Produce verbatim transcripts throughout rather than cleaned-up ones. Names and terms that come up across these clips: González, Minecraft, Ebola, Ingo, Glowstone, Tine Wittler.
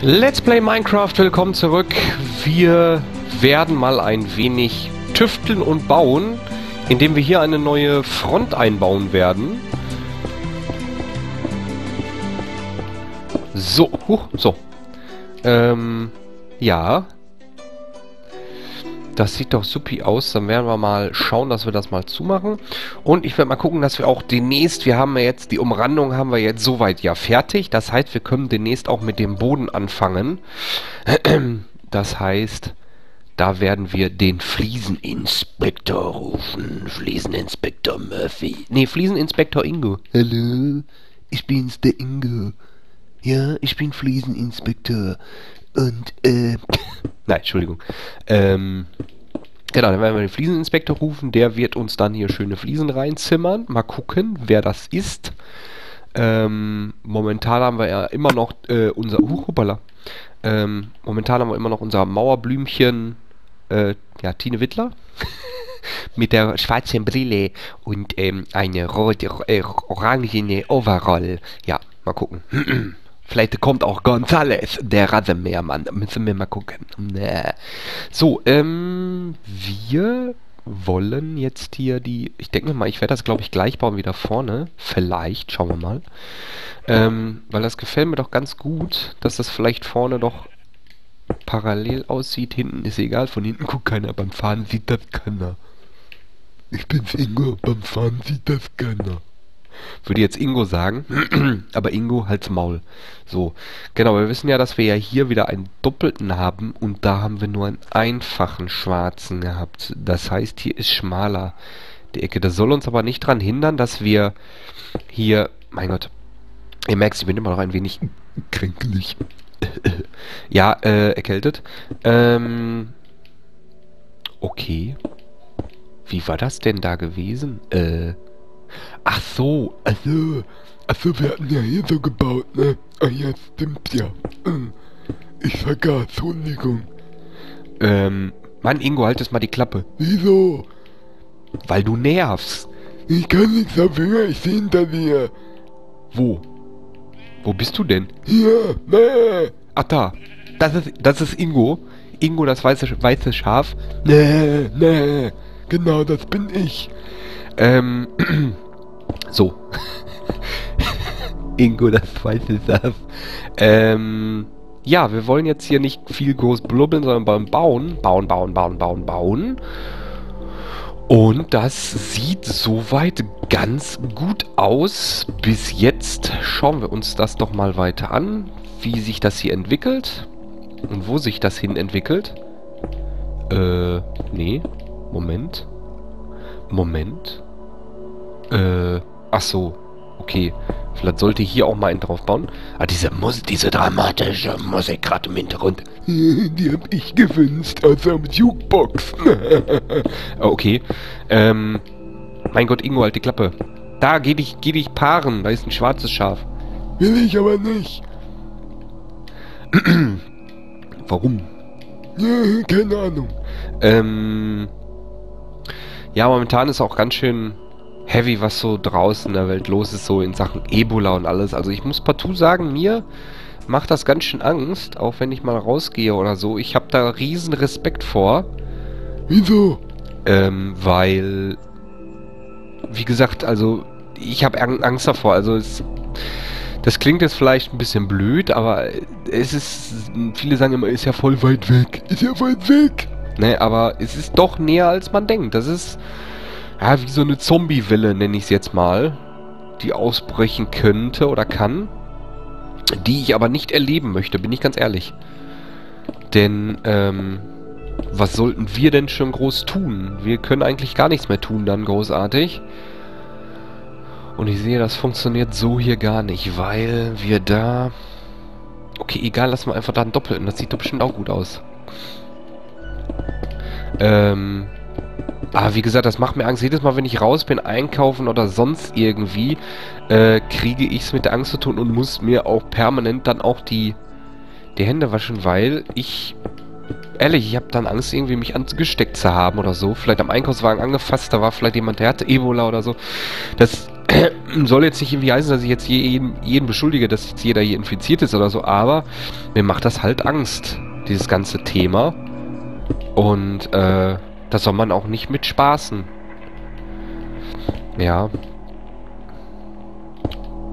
Let's Play Minecraft, willkommen zurück. Wir werden mal ein wenig tüfteln und bauen, indem wir hier eine neue Front einbauen werden. So, huch, so. Ähm, ja. Das sieht doch supi aus. Dann werden wir mal schauen, dass wir das mal zumachen. Und ich werde mal gucken, dass wir auch demnächst, wir haben ja jetzt, die Umrandung haben wir jetzt soweit ja fertig. Das heißt, wir können demnächst auch mit dem Boden anfangen. Das heißt, da werden wir den Flieseninspektor rufen. Flieseninspektor Murphy. Ne, Flieseninspektor Ingo. Hallo, ich bin's, der Ingo. Ja, ich bin Flieseninspektor. Und, äh... nein, Entschuldigung. Ähm, genau, dann werden wir den Flieseninspektor rufen. Der wird uns dann hier schöne Fliesen reinzimmern. Mal gucken, wer das ist. Ähm, momentan haben wir ja immer noch äh, unser... Uh, hoppala. Ähm, momentan haben wir immer noch unser Mauerblümchen... Äh, ja, Tine Wittler. Mit der schwarzen Brille und ähm, eine rote, äh, orangene Overall. Ja, mal gucken. Vielleicht kommt auch González, der Rasenmähermann. Da müssen wir mal gucken. Nee. So, ähm, wir wollen jetzt hier die... Ich denke mal, ich werde das, glaube ich, gleich bauen, wieder vorne. Vielleicht, schauen wir mal. Ähm, weil das gefällt mir doch ganz gut, dass das vielleicht vorne doch parallel aussieht. Hinten ist egal, von hinten guckt keiner. Beim Fahren sieht das keiner. Ich bin's Ingo, beim Fahren sieht das keiner. Würde jetzt Ingo sagen, aber Ingo halt's Maul. So, genau, wir wissen ja, dass wir ja hier wieder einen doppelten haben und da haben wir nur einen einfachen schwarzen gehabt. Das heißt, hier ist schmaler die Ecke. Das soll uns aber nicht daran hindern, dass wir hier... Mein Gott, ihr merkt, ich bin immer noch ein wenig kränklich. Ja, äh, erkältet. Ähm, okay. Wie war das denn da gewesen? Äh... Ach so, also, also wir hatten ja hier so gebaut, ne? Ah ja, stimmt ja. Ich vergaß, Entschuldigung. Ähm, Mann, Ingo, halt jetzt mal die Klappe. Wieso? Weil du nervst. Ich kann nichts dafür, ich sehe hinter dir. Wo? Wo bist du denn? Hier, ne? Ach da, das ist, das ist Ingo. Ingo, das weiße, weiße Schaf. Ne, ne, genau, das bin ich. Ähm, so. Ingo, das weiße Saft. Ähm, ja, wir wollen jetzt hier nicht viel groß blubbeln, sondern beim Bauen. Bauen, bauen, bauen, bauen, bauen. Und das sieht soweit ganz gut aus. Bis jetzt schauen wir uns das doch mal weiter an, wie sich das hier entwickelt. Und wo sich das hin entwickelt. Äh, nee. Moment. Moment. Äh, ach so. Okay. Vielleicht sollte hier auch mal einen drauf bauen. Ah, diese Mus diese dramatische Musik gerade im Hintergrund. Die hab ich gewünscht aus der Jukebox. Okay. Ähm, mein Gott, Ingo, halt die Klappe. Da, geh dich, geh dich paaren. Da ist ein schwarzes Schaf. Will ich aber nicht. Warum? Keine Ahnung. Ähm... Ja, momentan ist auch ganz schön heavy, was so draußen in der Welt los ist, so in Sachen Ebola und alles. Also ich muss partout sagen, mir macht das ganz schön Angst, auch wenn ich mal rausgehe oder so. Ich habe da riesen Respekt vor. Wieso? Ähm, weil... Wie gesagt, also ich habe Angst davor. Also es... Das klingt jetzt vielleicht ein bisschen blöd, aber es ist... Viele sagen immer, ist ja voll weit weg. Ist ja weit weg. Ne, aber es ist doch näher, als man denkt. Das ist, ja, wie so eine Zombie-Welle, nenne ich es jetzt mal, die ausbrechen könnte oder kann, die ich aber nicht erleben möchte, bin ich ganz ehrlich. Denn, ähm, was sollten wir denn schon groß tun? Wir können eigentlich gar nichts mehr tun dann großartig. Und ich sehe, das funktioniert so hier gar nicht, weil wir da... Okay, egal, lassen wir einfach da einen Doppelten. Das sieht doch bestimmt auch gut aus. Ähm, aber wie gesagt, das macht mir Angst. Jedes Mal, wenn ich raus bin, einkaufen oder sonst irgendwie, äh, kriege ich es mit der Angst zu tun und muss mir auch permanent dann auch die, die Hände waschen, weil ich, ehrlich, ich habe dann Angst, irgendwie mich angesteckt zu haben oder so. Vielleicht am Einkaufswagen angefasst, da war vielleicht jemand, der hatte Ebola oder so. Das soll jetzt nicht irgendwie heißen, dass ich jetzt jeden, jeden beschuldige, dass jetzt jeder hier infiziert ist oder so, aber mir macht das halt Angst, dieses ganze Thema. Und äh, das soll man auch nicht mit spaßen. Ja.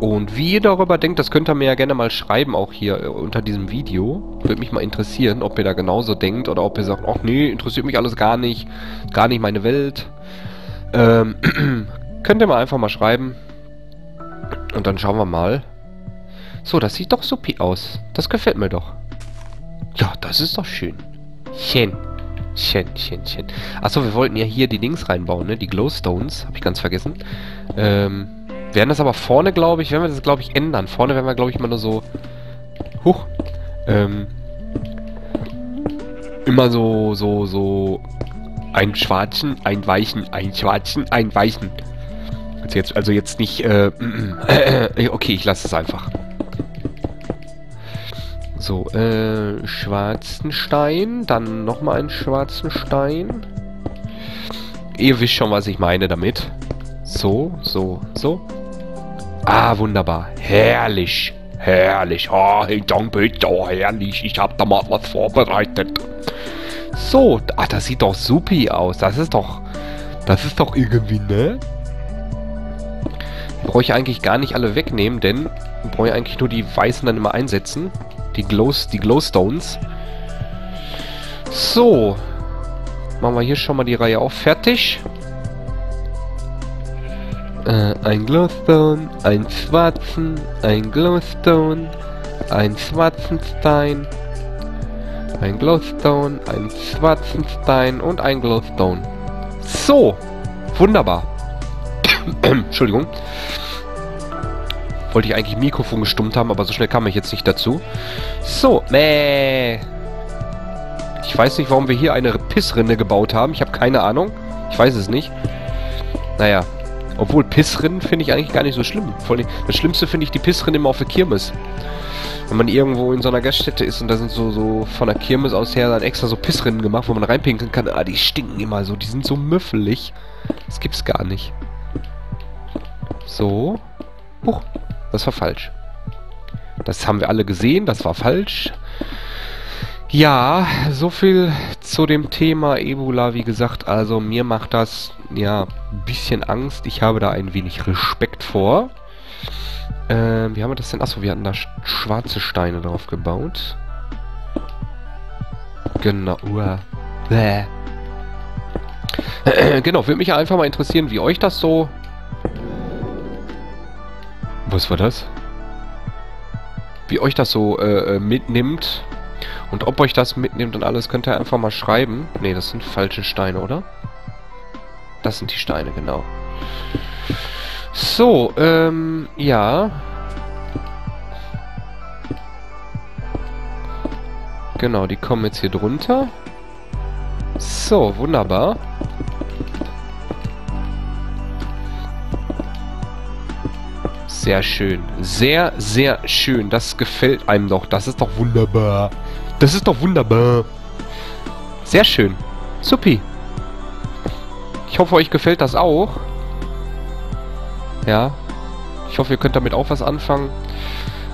Und wie ihr darüber denkt, das könnt ihr mir ja gerne mal schreiben, auch hier unter diesem Video. Würde mich mal interessieren, ob ihr da genauso denkt oder ob ihr sagt, ach nee, interessiert mich alles gar nicht, gar nicht meine Welt. Ähm, könnt ihr mal einfach mal schreiben. Und dann schauen wir mal. So, das sieht doch supi aus. Das gefällt mir doch. Ja, das ist doch schön. Schön. Schön, schön, schön. Achso, wir wollten ja hier die Dings reinbauen, ne? Die Glowstones. Hab ich ganz vergessen. Ähm... Wir werden das aber vorne, glaube ich, werden wir das, glaube ich, ändern. Vorne werden wir, glaube ich, immer nur so... Huch. Ähm... Immer so, so, so... Ein schwarzen, ein weichen, ein schwarzen, ein weichen. Also jetzt, also jetzt nicht, äh... äh okay, ich lasse es einfach. So, äh... schwarzen Stein. Dann nochmal einen schwarzen Stein. Ihr wisst schon, was ich meine damit. So, so, so. Ah, wunderbar. Herrlich. Herrlich. Ah, hey, danke. Oh, herrlich. Ich hab da mal was vorbereitet. So. Ah, das sieht doch supi aus. Das ist doch... Das ist doch irgendwie, ne? Brauche ich eigentlich gar nicht alle wegnehmen, denn... Brauche ich eigentlich nur die weißen dann immer einsetzen. Die Glows, die Glowstones. So. Machen wir hier schon mal die Reihe auf. Fertig. Äh, ein Glowstone, ein schwarzen, ein Glowstone, ein schwarzen Stein, ein Glowstone, ein schwarzen Stein und ein Glowstone. So, wunderbar. Entschuldigung. Wollte ich eigentlich Mikrofon gestummt haben, aber so schnell kam ich jetzt nicht dazu. So, meh. Ich weiß nicht, warum wir hier eine Pissrinne gebaut haben. Ich habe keine Ahnung. Ich weiß es nicht. Naja. Obwohl, Pissrinnen finde ich eigentlich gar nicht so schlimm. Vor allem, das Schlimmste finde ich die Pissrinnen immer auf der Kirmes. Wenn man irgendwo in so einer Gaststätte ist und da sind so, so von der Kirmes aus her dann extra so Pissrinnen gemacht, wo man reinpinkeln kann. Ah, die stinken immer so. Die sind so müffelig. Das gibt's gar nicht. So. Huch. Das war falsch. Das haben wir alle gesehen. Das war falsch. Ja, so viel zu dem Thema Ebola, wie gesagt, also mir macht das ja ein bisschen Angst. Ich habe da ein wenig Respekt vor. Ähm, wie haben wir das denn? Achso, wir hatten da schwarze Steine drauf gebaut. Genau. Bäh. Genau, würde mich einfach mal interessieren, wie euch das so... Was war das? Wie euch das so äh, mitnimmt... Und ob euch das mitnimmt und alles, könnt ihr einfach mal schreiben. Ne, das sind falsche Steine, oder? Das sind die Steine, genau. So, ähm, ja. Genau, die kommen jetzt hier drunter. So, wunderbar. Sehr schön. Sehr, sehr schön. Das gefällt einem doch. Das ist doch wunderbar. Das ist doch wunderbar. Sehr schön. Supi. Ich hoffe, euch gefällt das auch. Ja. Ich hoffe, ihr könnt damit auch was anfangen.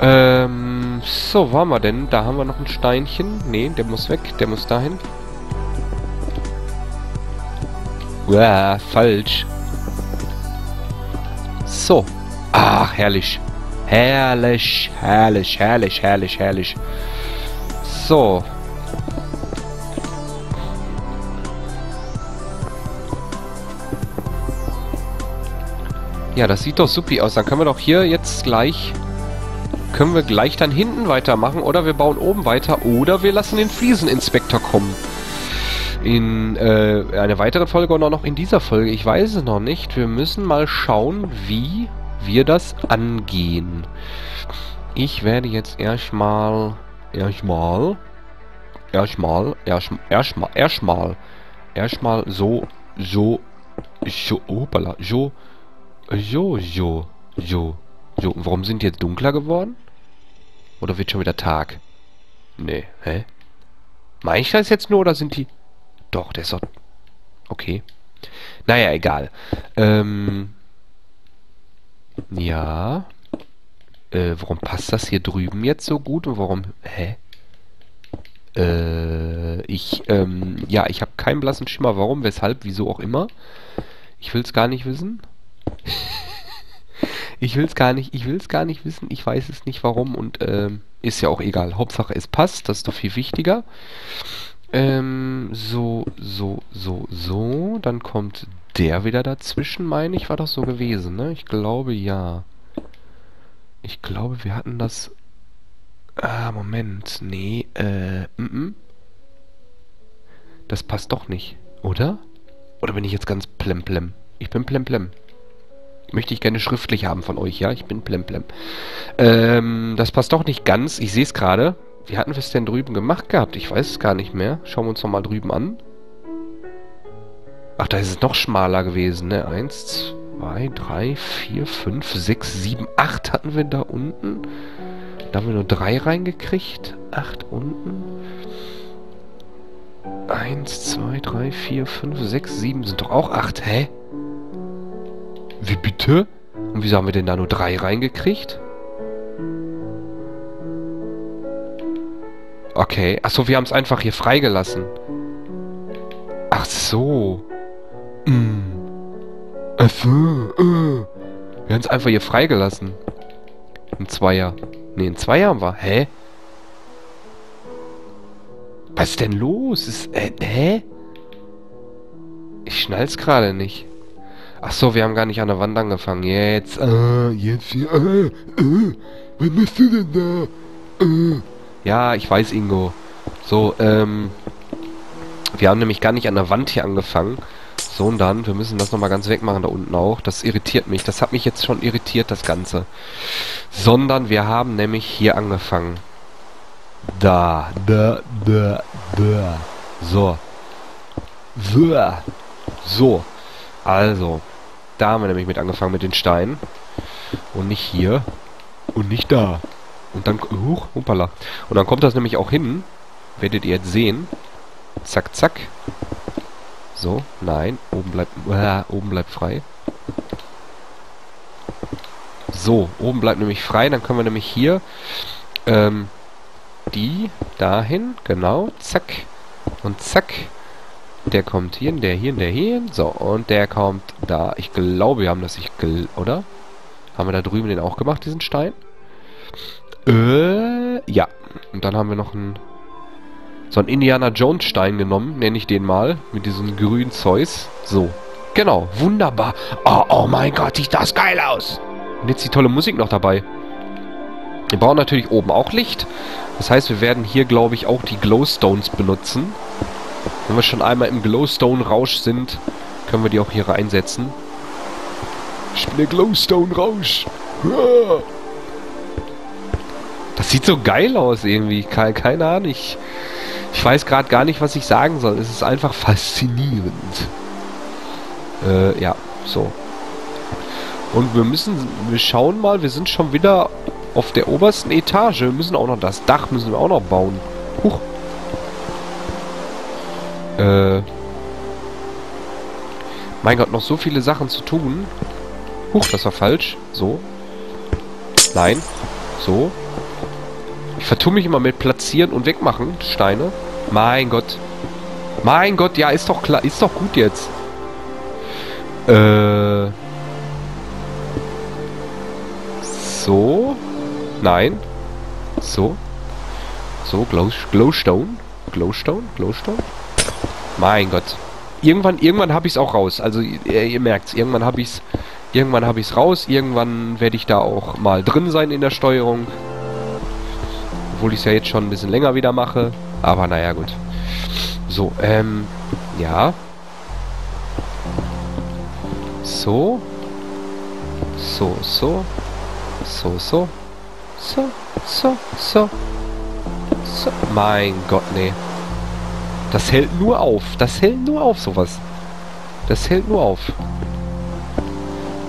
Ähm, so, wo haben wir denn? Da haben wir noch ein Steinchen. Ne, der muss weg. Der muss dahin. Uah, falsch. So. Ach, herrlich. Herrlich, herrlich, herrlich, herrlich, herrlich. So. Ja, das sieht doch supi aus. Dann können wir doch hier jetzt gleich... Können wir gleich dann hinten weitermachen. Oder wir bauen oben weiter. Oder wir lassen den Flieseninspektor kommen. In äh, einer weiteren Folge oder noch in dieser Folge. Ich weiß es noch nicht. Wir müssen mal schauen, wie... wir das angehen. Ich werde jetzt erstmal erstmal erstmal erstmal erstmal erstmal erstmal so so so opala, so so so so so. Und warum sind die jetzt dunkler geworden? Oder wird schon wieder Tag? Nee, hä? Meine ich das jetzt nur oder sind die... Doch, der ist doch... Okay. Naja, egal. Ähm Ja. Äh, warum passt das hier drüben jetzt so gut? Und warum... Hä? Äh, ich, ähm... Ja, ich habe keinen blassen Schimmer. Warum, weshalb, wieso auch immer. Ich will's gar nicht wissen. Ich will's gar nicht, ich will's gar nicht wissen. Ich weiß es nicht, warum. Und, ähm... Ist ja auch egal. Hauptsache, es passt. Das ist doch viel wichtiger. Ähm, so, so, so, so. Dann kommt der wieder dazwischen, meine ich. War doch so gewesen, ne? Ich glaube, ja. Ich glaube, wir hatten das... Ah, Moment. Nee, äh... M-m. Das passt doch nicht, oder? Oder bin ich jetzt ganz plemplem? Ich bin plemplem. Möchte ich gerne schriftlich haben von euch, ja? Ich bin plemplem. Ähm, das passt doch nicht ganz. Ich sehe es gerade. Wie hatten wir es denn drüben gemacht gehabt? Ich weiß es gar nicht mehr. Schauen wir uns nochmal drüben an. Ach, da ist es noch schmaler gewesen, ne? Eins, zwei, drei, vier, fünf, sechs, sieben, acht hatten wir da unten. Da haben wir nur drei reingekriegt. Acht unten. Eins, zwei, drei, vier, fünf, sechs, sieben sind doch auch acht. Hä? Wie bitte? Und wieso haben wir denn da nur drei reingekriegt? Okay. Achso, wir haben es einfach hier freigelassen. Ach so. Mm. Ach so. Uh. Wir haben es einfach hier freigelassen. Ein Zweier. Ne, ein Zweier haben wir. Hä? Was ist denn los? Ist, äh, hä? Ich schnall's gerade nicht. Ach so, wir haben gar nicht an der Wand angefangen. Jetzt. Ah, jetzt hier. Ah, ah. Was machst du denn da? Ah. Ja, ich weiß, Ingo. So, ähm... wir haben nämlich gar nicht an der Wand hier angefangen. So, und dann, wir müssen das nochmal ganz wegmachen da unten auch. Das irritiert mich. Das hat mich jetzt schon irritiert, das Ganze. Sondern wir haben nämlich hier angefangen. Da. Da, da, da. So. Da. So. Also. Da haben wir nämlich mit angefangen, mit den Steinen. Und nicht hier. Und nicht da. Und dann, huch, hoppala. Und dann kommt das nämlich auch hin. Werdet ihr jetzt sehen. Zack, zack. So, nein. Oben bleibt, äh, oben bleibt frei. So, oben bleibt nämlich frei. Dann können wir nämlich hier ähm, die dahin. Genau, zack. Und zack. Der kommt hier, der hier, der hier. So, und der kommt da. Ich glaube, wir haben das nicht, oder? Haben wir da drüben den auch gemacht, diesen Stein? Äh, ja. Und dann haben wir noch einen, so einen Indiana Jones Stein genommen, nenne ich den mal, mit diesem grünen Zeus. So, genau, wunderbar. Oh, oh mein Gott, sieht das geil aus. Und jetzt die tolle Musik noch dabei. Wir brauchen natürlich oben auch Licht. Das heißt, wir werden hier, glaube ich, auch die Glowstones benutzen. Wenn wir schon einmal im Glowstone-Rausch sind, können wir die auch hier einsetzen. Ich bin der Glowstone-Rausch. Ja. Das sieht so geil aus irgendwie. Keine, keine Ahnung. Ich, ich weiß gerade gar nicht, was ich sagen soll. Es ist einfach faszinierend. Äh, ja, so. Und wir müssen, wir schauen mal, wir sind schon wieder auf der obersten Etage. Wir müssen auch noch das Dach, müssen wir auch noch bauen. Huch. Äh. Mein Gott, noch so viele Sachen zu tun. Huch, das war falsch. So. Nein. So. Ich vertue mich immer mit Platzieren und Wegmachen. Steine. Mein Gott. Mein Gott, ja, ist doch klar. Ist doch gut jetzt. Äh. So. Nein. So. So, Glow Glowstone. Glowstone, Glowstone. Mein Gott. Irgendwann, irgendwann habe ich es auch raus. Also, ihr, ihr merkt's. Irgendwann habe ich es irgendwann habe ich es raus. Irgendwann werde ich da auch mal drin sein in der Steuerung. Obwohl ich es ja jetzt schon ein bisschen länger wieder mache. Aber naja, gut. So, ähm, ja. So. So, so. So, so. So, so, so. So. Mein Gott, nee. Das hält nur auf. Das hält nur auf, sowas. Das hält nur auf.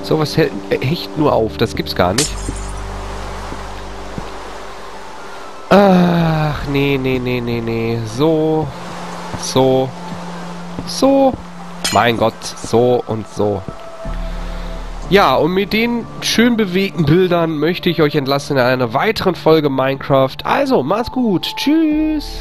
Sowas hält echt nur auf. Das gibt's gar nicht. Ach, nee, nee, nee, nee, nee. So. So. So. Mein Gott. So und so. Ja, und mit den schön bewegten Bildern möchte ich euch entlassen in einer weiteren Folge Minecraft. Also, macht's gut. Tschüss.